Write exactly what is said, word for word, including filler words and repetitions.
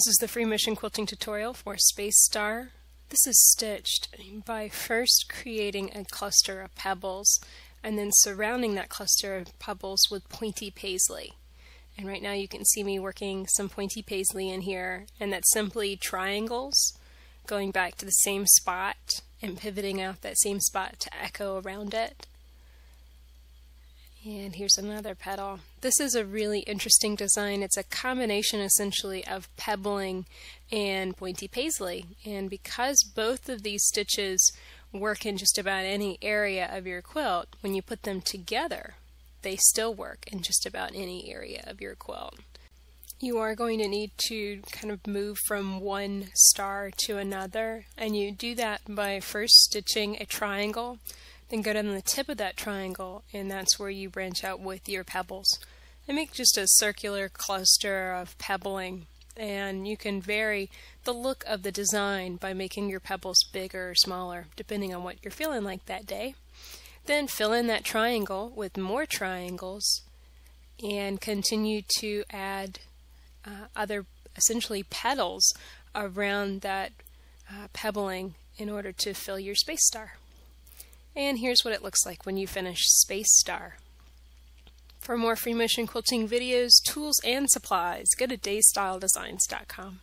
This is the Free Motion Quilting tutorial for Space Star. This is stitched by first creating a cluster of pebbles and then surrounding that cluster of pebbles with Pointy Paisley. And right now you can see me working some Pointy Paisley in here, and that's simply triangles going back to the same spot and pivoting out that same spot to echo around it. And here's another petal. This is a really interesting design. It's a combination essentially of pebbling and Pointy Paisley. And because both of these stitches work in just about any area of your quilt, when you put them together, they still work in just about any area of your quilt. You are going to need to kind of move from one star to another, and you do that by first stitching a triangle. Then go down to the tip of that triangle, and that's where you branch out with your pebbles. And make just a circular cluster of pebbling, and you can vary the look of the design by making your pebbles bigger or smaller, depending on what you're feeling like that day. Then fill in that triangle with more triangles, and continue to add uh, other, essentially, petals around that uh, pebbling in order to fill your Space Star. And here's what it looks like when you finish Space Star. For more Free Motion Quilting videos, tools, and supplies, go to day style designs dot com.